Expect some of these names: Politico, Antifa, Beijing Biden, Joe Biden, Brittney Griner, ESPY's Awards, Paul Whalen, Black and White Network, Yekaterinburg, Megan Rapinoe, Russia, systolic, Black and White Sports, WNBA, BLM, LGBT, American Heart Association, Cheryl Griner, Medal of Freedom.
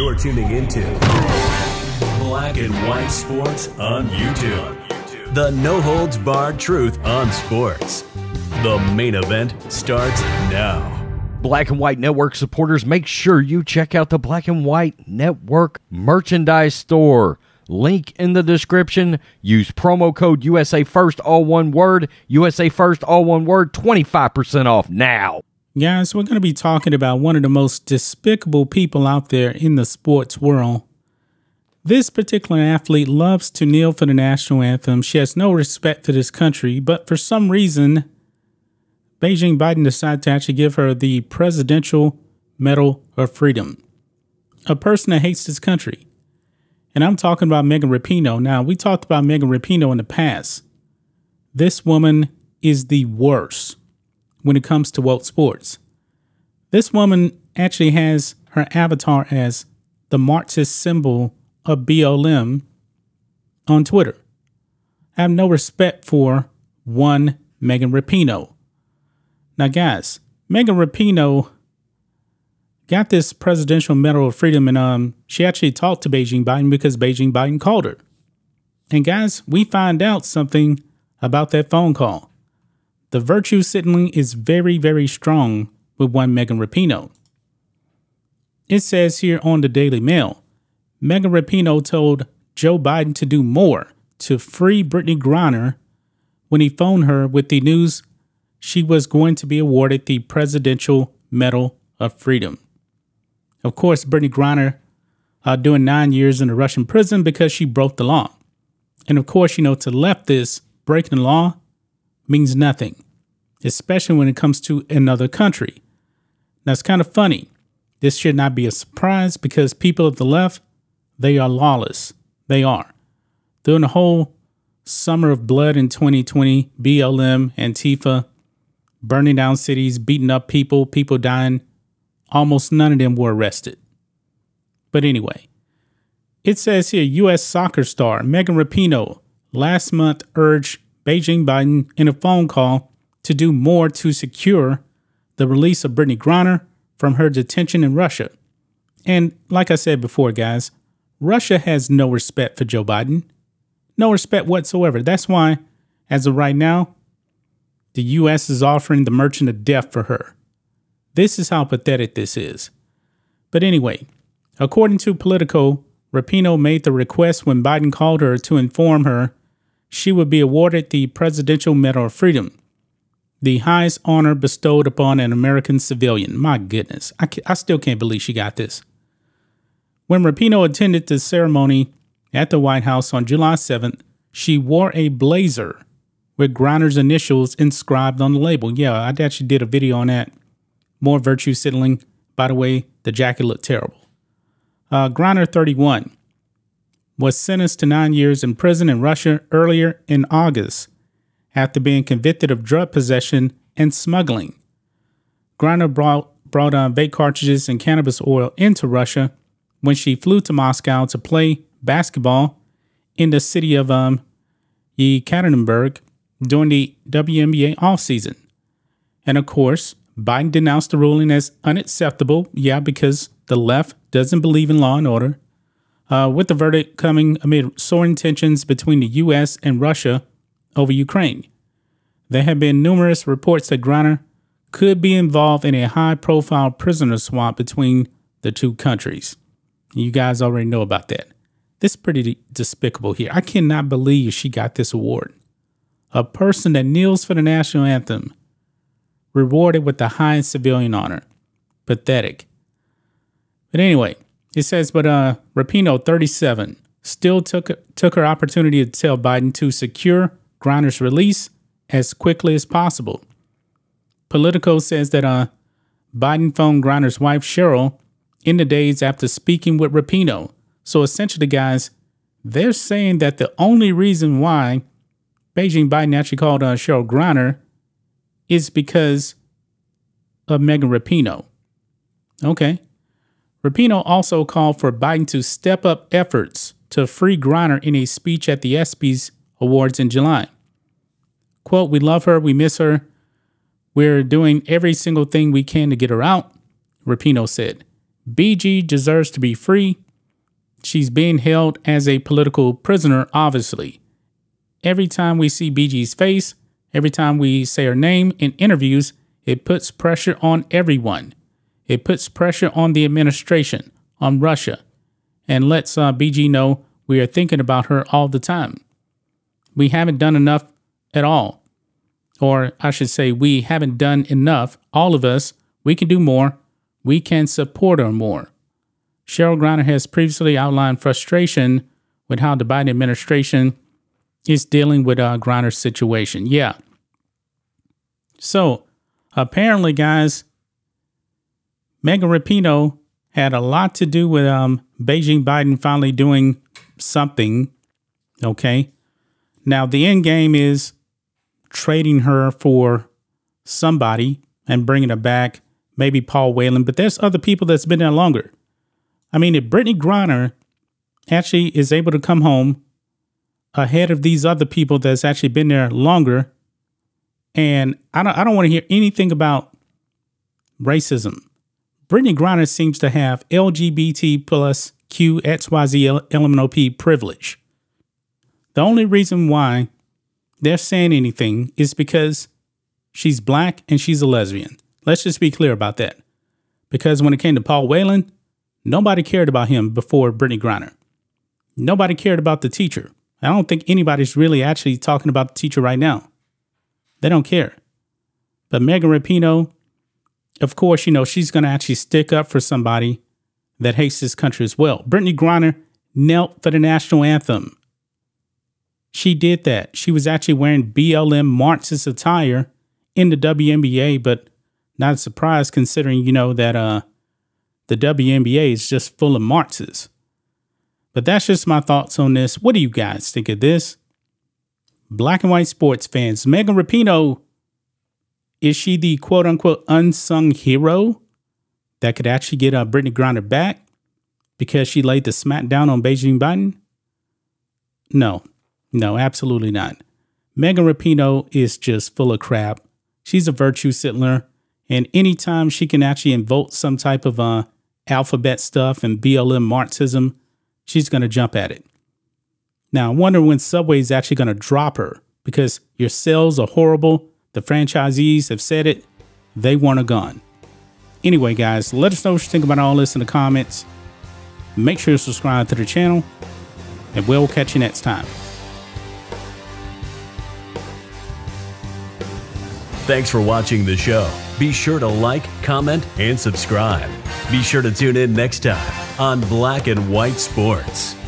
You're tuning into Black and White Sports on YouTube. The no-holds-barred truth on sports. The main event starts now. Black and White Network supporters, make sure you check out the Black and White Network merchandise store. Link in the description. Use promo code USA First, all one word. USA First, all one word. 25% off now. Guys, we're going to be talking about one of the most despicable people out there in the sports world. This particular athlete loves to kneel for the national anthem. She has no respect for this country, but for some reason, Beijing Biden decided to actually give her the Presidential Medal of Freedom. A person that hates this country. And I'm talking about Megan Rapinoe. Now, we talked about Megan Rapinoe in the past. This woman is the worst when it comes to woke sports. This woman actually has her avatar as the Marxist symbol of BLM on Twitter. I have no respect for one Megan Rapinoe. Now, guys, Megan Rapinoe got this Presidential Medal of Freedom, and she actually talked to Beijing Biden because Beijing Biden called her. And, guys, we find out something about that phone call. The virtue signaling is very, very strong with one Megan Rapinoe. It says here on the Daily Mail, Megan Rapinoe told Joe Biden to do more to free Brittney Griner when he phoned her with the news she was going to be awarded the Presidential Medal of Freedom. Of course, Brittney Griner doing 9 years in a Russian prison because she broke the law. And of course, you know, to the left, this breaking the law means nothing, especially when it comes to another country. Now, it's kind of funny. This should not be a surprise because people of the left, they are lawless. They are. During the whole summer of blood in 2020, BLM, Antifa, burning down cities, beating up people, people dying. Almost none of them were arrested. But anyway, it says here, U.S. soccer star Megan Rapinoe last month urged Beijing Biden in a phone call to do more to secure the release of Brittney Griner from her detention in Russia. And like I said before, guys, Russia has no respect for Joe Biden. No respect whatsoever. That's why, as of right now, the U.S. is offering the merchant of death for her. This is how pathetic this is. But anyway, according to Politico, Rapinoe made the request when Biden called her to inform her she would be awarded the Presidential Medal of Freedom, the highest honor bestowed upon an American civilian. My goodness, I still can't believe she got this. When Rapinoe attended the ceremony at the White House on July 7th, she wore a blazer with Griner's initials inscribed on the label. Yeah, I actually did a video on that. More virtue signaling. By the way, the jacket looked terrible. Griner, 31, was sentenced to 9 years in prison in Russia earlier in August after being convicted of drug possession and smuggling. Griner brought vape cartridges and cannabis oil into Russia when she flew to Moscow to play basketball in the city of Yekaterinburg, during the WNBA offseason. And of course, Biden denounced the ruling as unacceptable. Yeah, because the left doesn't believe in law and order. With the verdict coming amid soaring tensions between the U.S. and Russia over Ukraine. There have been numerous reports that Griner could be involved in a high-profile prisoner swap between the two countries. You guys already know about that. This is pretty despicable here. I cannot believe she got this award. A person that kneels for the national anthem, rewarded with the highest civilian honor. Pathetic. But anyway, it says, but Rapinoe, 37, still took her opportunity to tell Biden to secure Griner's release as quickly as possible. Politico says that Biden phoned Griner's wife, Cheryl, in the days after speaking with Rapinoe. So essentially, guys, they're saying that the only reason why Beijing Biden actually called Cheryl Griner is because of Megan Rapinoe. Okay. Rapinoe also called for Biden to step up efforts to free Griner in a speech at the ESPY's Awards in July. Quote, "We love her. We miss her. We're doing every single thing we can to get her out," Rapinoe said. BG deserves to be free. She's being held as a political prisoner, obviously. Every time we see BG's face, every time we say her name in interviews, it puts pressure on everyone. It puts pressure on the administration, on Russia, and lets BG know we are thinking about her all the time. We haven't done enough at all. Or I should say we haven't done enough. All of us, we can do more. We can support her more. Cheryl Griner has previously outlined frustration with how the Biden administration is dealing with Griner's situation. Yeah. So apparently, guys, Megan Rapinoe had a lot to do with Beijing Biden finally doing something. Okay. Now, the end game is trading her for somebody and bringing her back, maybe Paul Whalen, but there's other people that's been there longer. I mean, if Brittney Griner actually is able to come home ahead of these other people that's actually been there longer, and I don't want to hear anything about racism. Brittney Griner seems to have LGBT plus Q, XYZ, LMNOP privilege. The only reason why they're saying anything is because she's black and she's a lesbian. Let's just be clear about that. Because when it came to Paul Whalen, nobody cared about him before Brittney Griner. Nobody cared about the teacher. I don't think anybody's really actually talking about the teacher right now. They don't care. But Megan Rapinoe, of course, you know, she's going to actually stick up for somebody that hates this country as well. Brittney Griner knelt for the national anthem. She did that. She was actually wearing BLM Marxist attire in the WNBA, but not a surprise considering, you know, that the WNBA is just full of Marxists. But that's just my thoughts on this. What do you guys think of this? Black and white sports fans, Megan Rapinoe, is she the quote unquote unsung hero that could actually get Brittney Griner back because she laid the smack down on Beijing Biden? No. No, absolutely not. Megan Rapinoe is just full of crap. She's a virtue signaler, and anytime she can actually invoke some type of alphabet stuff and BLM Marxism, she's going to jump at it. Now, I wonder when Subway is actually going to drop her, because your sales are horrible. The franchisees have said it. They want her gone. Anyway, guys, let us know what you think about all this in the comments. Make sure you subscribe to the channel, and we'll catch you next time. Thanks for watching the show. Be sure to like, comment, and subscribe. Be sure to tune in next time on Black and White Sports.